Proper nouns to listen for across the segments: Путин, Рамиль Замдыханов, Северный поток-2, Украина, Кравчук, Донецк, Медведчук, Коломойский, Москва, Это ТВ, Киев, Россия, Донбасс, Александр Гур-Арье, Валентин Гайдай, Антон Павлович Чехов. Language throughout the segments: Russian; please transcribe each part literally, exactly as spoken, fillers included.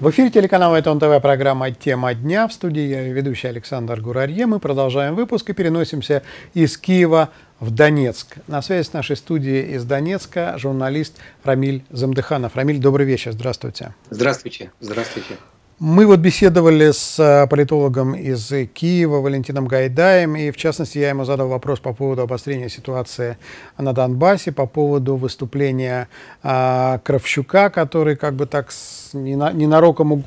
В эфире телеканала «Это ТВ», программа «Тема дня». В студии я, ведущий Александр Гур-Арье. Мы продолжаем выпуск и переносимся из Киева в Донецк. На связи с нашей студией из Донецка журналист Рамиль Замдыханов. Рамиль, добрый вечер. Здравствуйте. Здравствуйте. Здравствуйте. Мы вот беседовали с политологом из Киева Валентином Гайдаем, и в частности я ему задал вопрос по поводу обострения ситуации на Донбассе, по поводу выступления а, Кравчука, который как бы так с, ненароком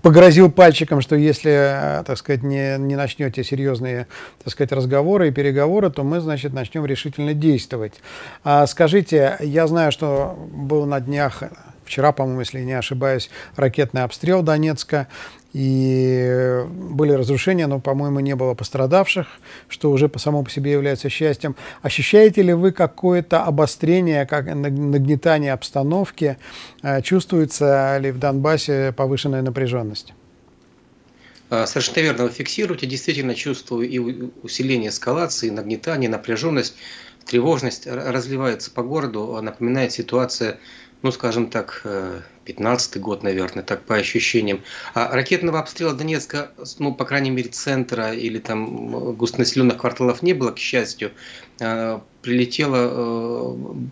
погрозил пальчиком, что если, так сказать, не, не начнете серьезные, так сказать, разговоры и переговоры, то мы, значит, начнем решительно действовать. А, скажите, я знаю, что был на днях... Вчера, по-моему, если не ошибаюсь, ракетный обстрел Донецка, и были разрушения, но, по-моему, не было пострадавших, что уже само по себе является счастьем. Ощущаете ли вы какое-то обострение, как нагнетание обстановки? Чувствуется ли в Донбассе повышенная напряженность? Совершенно верно вы фиксируете. Действительно чувствую и усиление эскалации, и нагнетание, напряженность, тревожность разливается по городу, напоминает ситуация, ну, скажем так, пятнадцатый год, наверное, так по ощущениям. А ракетного обстрела Донецка, ну, по крайней мере, центра или там густонаселенных кварталов не было, к счастью. Прилетело,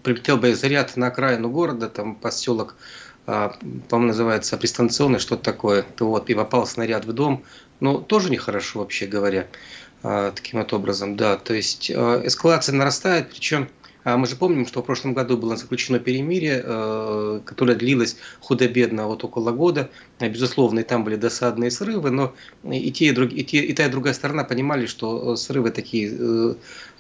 прилетел боезаряд на окраину города, там поселок, по-моему, называется пристанционный, что-то такое. Вот, и попал снаряд в дом. Ну, тоже нехорошо, вообще говоря, таким вот образом. Да, то есть эскалация нарастает, причем... Мы же помним, что в прошлом году было заключено перемирие, которое длилось худо-бедно вот около года. Безусловно, и там были досадные срывы, но и, те, и, друг, и, те, и та, и другая сторона понимали, что срывы такие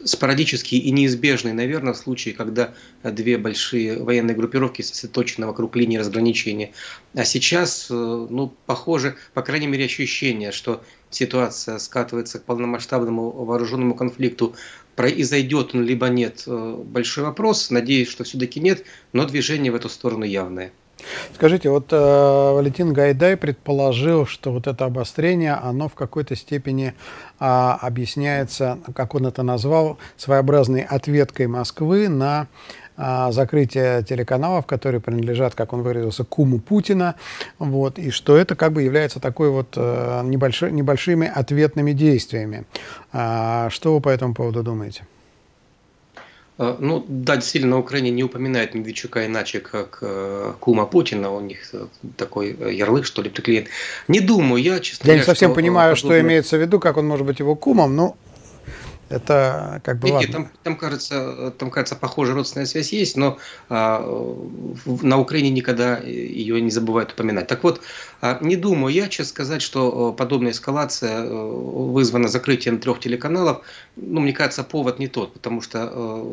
спорадические и неизбежные, наверное, в случае, когда две большие военные группировки сосредоточены вокруг линии разграничения. А сейчас, ну, похоже, по крайней мере, ощущение, что ситуация скатывается к полномасштабному вооруженному конфликту. Произойдет он либо нет, большой вопрос. Надеюсь, что все-таки нет, но движение в эту сторону явное. Скажите, вот э, Валентин Гайдай предположил, что вот это обострение, оно в какой-то степени э, объясняется, как он это назвал, своеобразной ответкой Москвы на э, закрытие телеканалов, которые принадлежат, как он выразился, куму Путина, вот, и что это как бы является такой вот э, небольшой, небольшими ответными действиями. Э, что вы по этому поводу думаете? Ну да, действительно, Украина не упоминает Медведчука иначе, как э, кума Путина, у них такой ярлык, что ли, приклеен. Не думаю, я, честно говоря... Я не совсем что, понимаю, подобное... что имеется в виду, как он может быть его кумом, но это как бы... Нет, нет, там, там, кажется, там, кажется, похожая родственная связь есть, но э, на Украине никогда ее не забывают упоминать. Так вот, э, не думаю я, честно сказать, что подобная эскалация э, вызвана закрытием трех телеканалов. Ну, мне кажется, повод не тот, потому что э,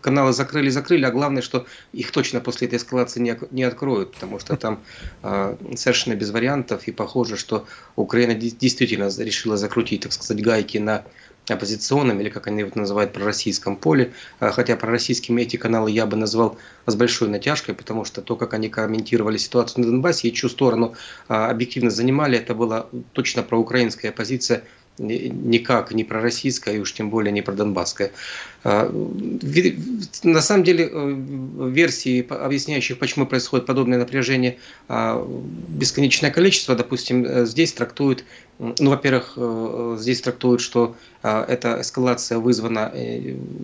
каналы закрыли-закрыли, а главное, что их точно после этой эскалации не, не откроют, потому что там э, совершенно без вариантов, и похоже, что Украина действительно решила закрутить, так сказать, гайки на... оппозиционном, или как они его называют, пророссийском поле, хотя пророссийскими эти каналы я бы назвал с большой натяжкой, потому что то, как они комментировали ситуацию на Донбассе и чью сторону объективно занимали, это была точно проукраинская оппозиция, никак не пророссийская и уж тем более не продонбасская. На самом деле версии, объясняющих, почему происходит подобное напряжение, бесконечное количество. Допустим, здесь трактуют, ну, во-первых, здесь трактуют, что эта эскалация вызвана,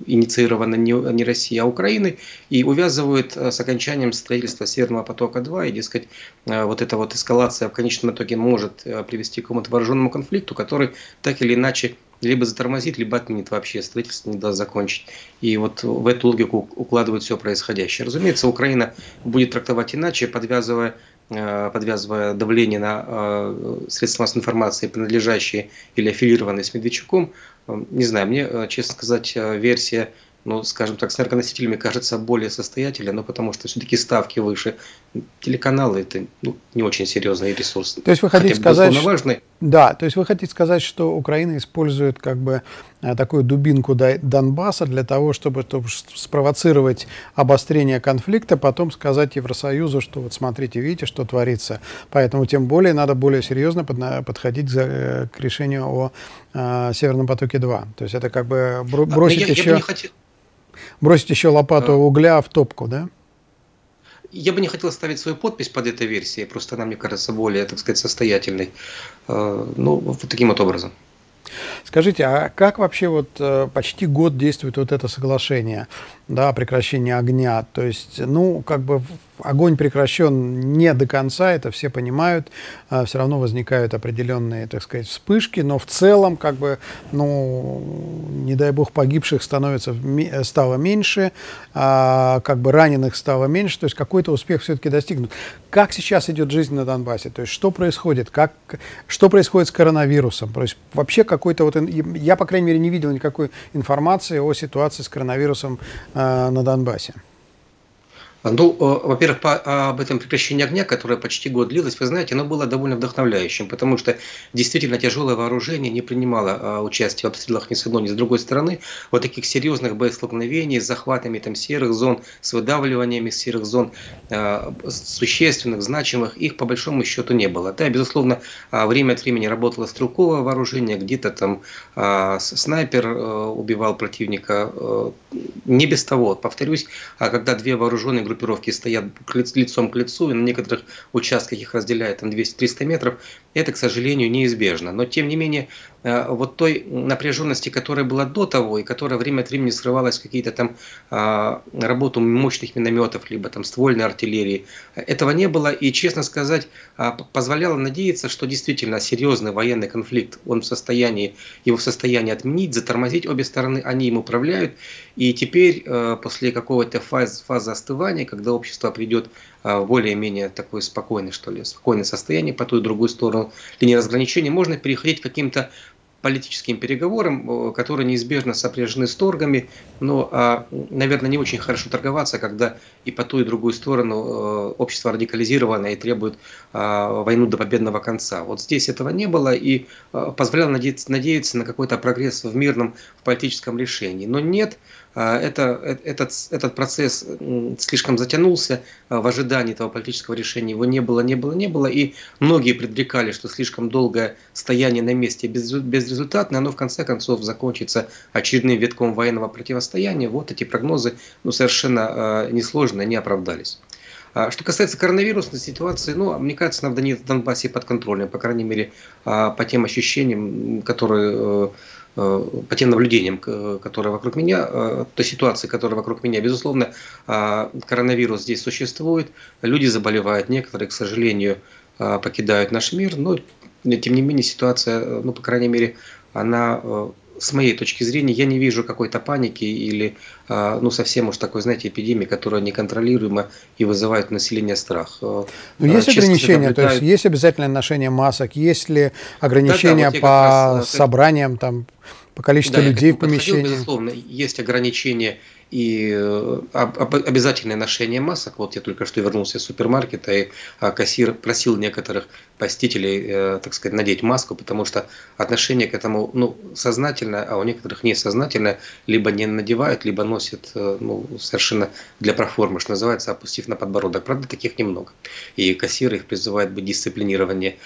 инициирована не Россией, а Украиной, и увязывают с окончанием строительства Северного потока два, и, дескать, вот эта вот эскалация в конечном итоге может привести к какому-то вооруженному конфликту, который так или иначе либо затормозит, либо отменит вообще строительство, не даст закончить. И вот в эту логику укладывают все происходящее. Разумеется, Украина будет трактовать иначе, подвязывая, подвязывая давление на средства массовой информации, принадлежащие или аффилированные с Медведчуком. Не знаю, мне, честно сказать, версия, ну, скажем так, с энергоносителями кажется более состоятельной, но потому что все-таки ставки выше. Телеканалы — это, ну, не очень серьезный ресурс. То есть вы хотите Хотя, сказать, что, важный. Да, то есть вы хотите сказать, что Украина использует как бы такую дубинку Донбасса для того, чтобы, чтобы спровоцировать обострение конфликта, потом сказать Евросоюзу, что вот смотрите, видите, что творится. Поэтому тем более надо более серьезно подходить к решению о Северном потоке два. То есть это как бы бросить я, еще... Я бы не хотел... Бросить еще лопату а... угля в топку, да? Я бы не хотел ставить свою подпись под этой версией, просто она, мне кажется, более, так сказать, состоятельной. Ну, вот таким вот образом. Скажите, а как вообще вот почти год действует вот это соглашение, да, о прекращении огня? То есть, ну, как бы огонь прекращен не до конца, это все понимают, все равно возникают определенные, так сказать, вспышки, но в целом, как бы, ну, не дай бог, погибших становится, стало меньше, как бы раненых стало меньше, то есть какой-то успех все-таки достигнут. Как сейчас идет жизнь на Донбассе? То есть что происходит? Как, что происходит с коронавирусом? То есть вообще какой-то вот, я, по крайней мере, не видел никакой информации о ситуации с коронавирусом на Донбассе. Ну, во-первых, об этом прекращении огня, которое почти год длилось, вы знаете, оно было довольно вдохновляющим, потому что действительно тяжелое вооружение не принимало участие в обстрелах ни с одной, ни с другой стороны. Вот таких серьезных боестолкновений с захватами там серых зон, с выдавливаниями серых зон, существенных, значимых, их по большому счету не было. Да, безусловно, время от времени работало стрелковое вооружение, где-то там снайпер убивал противника. Не без того, повторюсь, когда две вооруженные группы группировки стоят лицом к лицу, и на некоторых участках их разделяет там двести-триста метров, это, к сожалению, неизбежно. Но, тем не менее, вот той напряженности, которая была до того, и которая время от времени срывалась в какие-то там а, работу мощных минометов, либо там ствольной артиллерии, этого не было. И, честно сказать, а, позволяло надеяться, что действительно серьезный военный конфликт, он в состоянии, его в состоянии отменить, затормозить, обе стороны, они им управляют. И теперь, а, после какого-то фаз, фазы остывания, когда общество придет в более-менее такое спокойное, что ли, спокойное состояние по ту и другую сторону линии разграничения, можно переходить к каким-то политическим переговорам, которые неизбежно сопряжены с торгами, но, наверное, не очень хорошо торговаться, когда и по ту и другую сторону общество радикализировано и требует войну до победного конца. Вот здесь этого не было и позволяло надеяться, надеяться на какой-то прогресс в мирном, в политическом решении. Но нет. Это, этот, этот процесс слишком затянулся в ожидании этого политического решения. Его не было, не было, не было. И многие предрекали, что слишком долгое стояние на месте безрезультатно, оно в конце концов закончится очередным витком военного противостояния. Вот эти прогнозы, ну, совершенно несложно не оправдались. Что касается коронавирусной ситуации, ну, мне кажется, она в Донбассе подконтрольная, по крайней мере, по тем ощущениям, которые... по тем наблюдениям, которые вокруг меня, той ситуации, которая вокруг меня, безусловно, коронавирус здесь существует, люди заболевают, некоторые, к сожалению, покидают наш мир, но, тем не менее, ситуация, ну, по крайней мере, она, с моей точки зрения, я не вижу какой-то паники или, ну, совсем уж такой, знаете, эпидемии, которая неконтролируема и вызывает у населения страх. Но есть Честно, ограничения, то есть есть обязательное ношение масок, есть ли ограничения, да, да, по вот раз, собраниям, там, по количеству, да, людей в помещении? Безусловно, есть ограничения и обязательное ношение масок. Вот я только что вернулся из супермаркета, и кассир просил некоторых посетителей, так сказать, надеть маску, потому что отношение к этому, ну, сознательное, а у некоторых несознательное, либо не надевают, либо носят, ну, совершенно для проформы, что называется, опустив на подбородок. Правда, таких немного. И кассиры их призывают быть дисциплинированнее.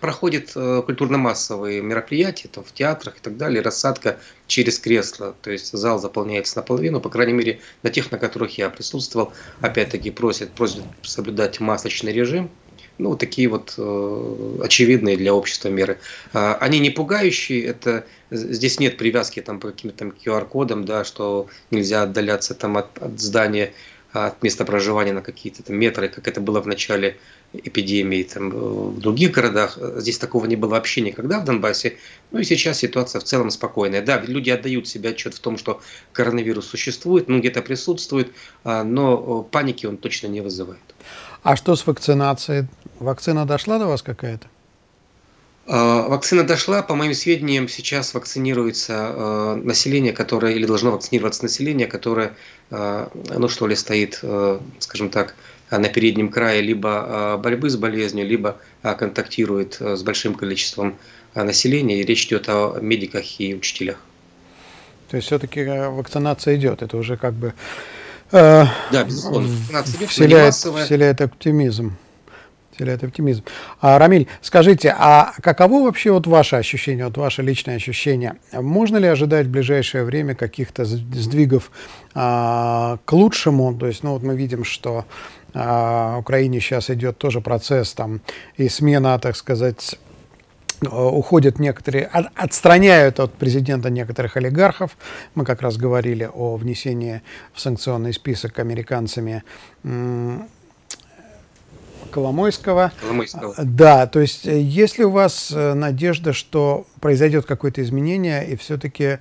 Проходят культурно-массовые мероприятия там, в театрах и так далее, рассадка через кресло, то есть зал заполняется наполовину, по крайней мере, на тех, на которых я присутствовал, опять-таки просят, просят соблюдать масочный режим. Ну, такие вот э, очевидные для общества меры. Э, они не пугающие, это, здесь нет привязки там, по каким-то ку ар кодам, да, что нельзя отдаляться там, от, от здания, от места проживания на какие-то метры, как это было в начале эпидемии там, в других городах. Здесь такого не было вообще никогда в Донбассе. Ну и сейчас ситуация в целом спокойная. Да, люди отдают себе отчет в том, что коронавирус существует, ну где-то присутствует, но паники он точно не вызывает. А что с вакцинацией? Вакцина дошла до вас какая-то? Вакцина дошла, по моим сведениям, сейчас вакцинируется население, которое, или должно вакцинироваться население, которое, ну что ли, стоит, скажем так, на переднем крае либо борьбы с болезнью, либо контактирует с большим количеством населения, и речь идет о медиках и учителях. То есть все-таки вакцинация идет, это уже как бы э, да, безусловно, вакцинация идет, вселяет, вселяет оптимизм. вселяет оптимизм. А, Рамиль, скажите, а каково вообще вот ваше ощущение, вот ваше личное ощущение? Можно ли ожидать в ближайшее время каких-то сдвигов а, к лучшему? То есть, ну вот мы видим, что а, в Украине сейчас идет тоже процесс там и смена, так сказать, уходят некоторые, отстраняют от президента некоторых олигархов. Мы как раз говорили о внесении в санкционный список американцами Коломойского. Коломойского. Да, то есть есть ли у вас надежда, что произойдет какое-то изменение и все-таки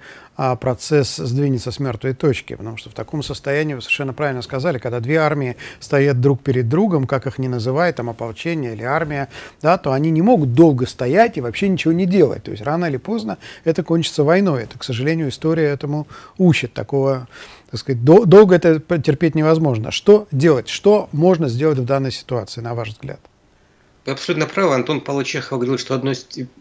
процесс сдвинется с мертвой точки? Потому что в таком состоянии, вы совершенно правильно сказали, когда две армии стоят друг перед другом, как их ни называют, там ополчение или армия, да, то они не могут долго стоять и вообще ничего не делать. То есть рано или поздно это кончится войной. Это, к сожалению, история этому учит. Такого, так сказать, дол- долго это терпеть невозможно. Что делать? Что можно сделать в данной ситуации, на ваш взгляд? Вы абсолютно правы. Антон Павлович Чехов говорил, что одно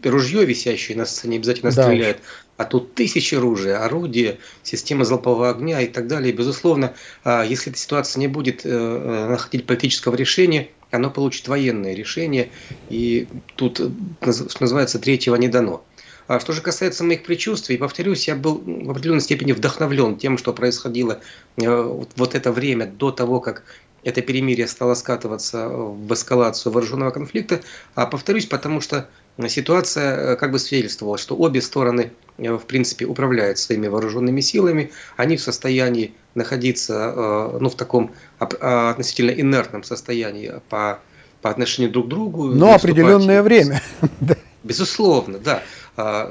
ружье, висящее на сцене, обязательно да, стреляет. А тут тысячи ружей, орудия, система залпового огня и так далее. И, безусловно, если эта ситуация не будет находить политического решения, оно получит военное решение. И тут, что называется, третьего не дано. А что же касается моих предчувствий, повторюсь, я был в определенной степени вдохновлен тем, что происходило вот это время до того, как это перемирие стало скатываться в эскалацию вооруженного конфликта. А повторюсь, потому что ситуация как бы свидетельствовала, что обе стороны, в принципе, управляют своими вооруженными силами. Они в состоянии находиться ну, в таком относительно инертном состоянии по, по отношению друг к другу. Но определенное время. Безусловно, да.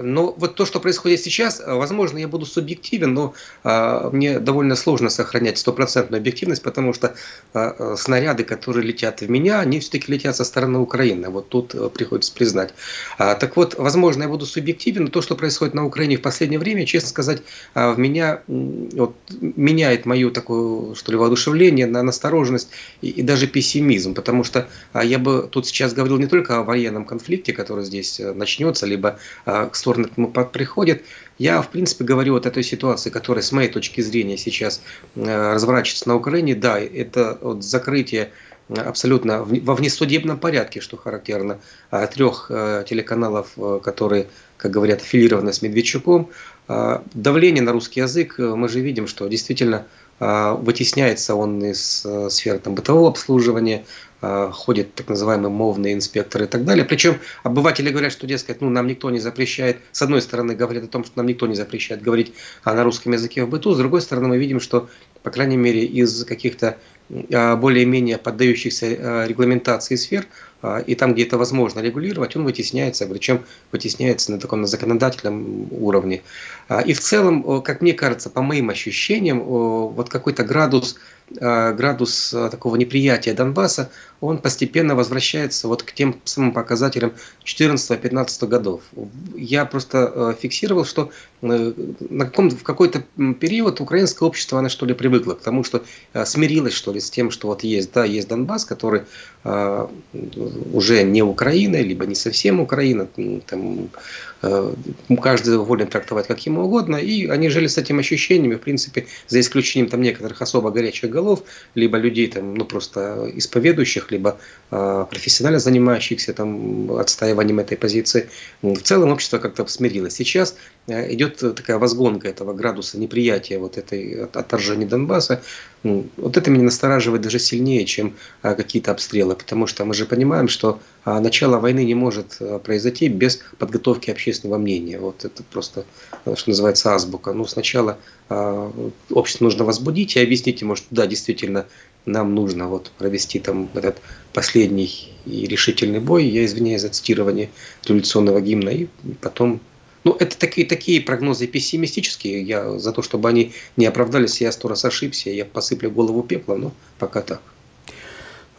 Но вот то, что происходит сейчас, возможно, я буду субъективен, но мне довольно сложно сохранять стопроцентную объективность, потому что снаряды, которые летят в меня, они все-таки летят со стороны Украины. Вот тут приходится признать. Так вот, возможно, я буду субъективен, но то, что происходит на Украине в последнее время, честно сказать, в меня вот, меняет мое такое, что ли, воодушевление на настороженность и, и даже пессимизм, потому что я бы тут сейчас говорил не только о военном конфликте, который здесь начнется, либо к стороне приходит. Я, в принципе, говорю вот о той ситуации, которая, с моей точки зрения, сейчас разворачивается на Украине. Да, это вот закрытие абсолютно во внесудебном порядке, что характерно, трех телеканалов, которые, как говорят, аффилированы с Медведчуком. Давление на русский язык, мы же видим, что действительно вытесняется он из сфер там, бытового обслуживания, ходят так называемые мовные инспекторы и так далее. Причем обыватели говорят, что, дескать, ну, нам никто не запрещает. С одной стороны, говорят о том, что нам никто не запрещает говорить на русском языке в быту. С другой стороны, мы видим, что, по крайней мере, из каких-то более-менее поддающихся регламентации сфер, и там, где это возможно регулировать, он вытесняется, причем вытесняется на таком на законодательном уровне. И в целом, как мне кажется, по моим ощущениям, вот какой-то градус, градус такого неприятия Донбасса, он постепенно возвращается вот к тем самым показателям четырнадцатого-пятнадцатого годов. Я просто фиксировал, что на каком, в какой-то период украинское общество, оно что ли привыкло к тому, что смирилось что ли с тем, что вот есть, да, есть Донбасс, который э, уже не Украина, либо не совсем Украина, там, э, каждый волен трактовать как ему угодно, и они жили с этим ощущениями, в принципе, за исключением там некоторых особо горячих голов, либо людей там, ну, просто исповедующих, либо э, профессионально занимающихся там, отстаиванием этой позиции. В целом общество как-то смирилось. Сейчас э, идет такая возгонка этого градуса неприятия вот этой отторжения Донбасса. Вот это меня настораживает даже сильнее, чем э, какие-то обстрелы, потому что мы же понимаем, что э, начало войны не может э, произойти без подготовки общественного мнения. Вот это просто, э, что называется, азбука. Ну, сначала э, общество нужно возбудить и объяснить ему, что да, действительно, нам нужно вот провести там этот последний и решительный бой, я извиняюсь за цитирование революционного гимна, и потом... Ну, это такие, такие прогнозы пессимистические, я за то, чтобы они не оправдались, я сто раз ошибся, я посыплю голову пеплом, но пока так.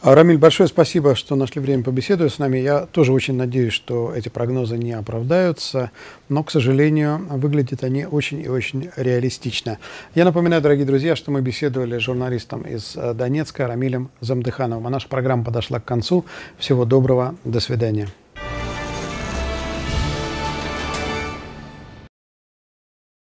Рамиль, большое спасибо, что нашли время побеседовать с нами. Я тоже очень надеюсь, что эти прогнозы не оправдаются, но, к сожалению, выглядят они очень и очень реалистично. Я напоминаю, дорогие друзья, что мы беседовали с журналистом из Донецка Рамилем Замдыхановым. А наша программа подошла к концу. Всего доброго, до свидания.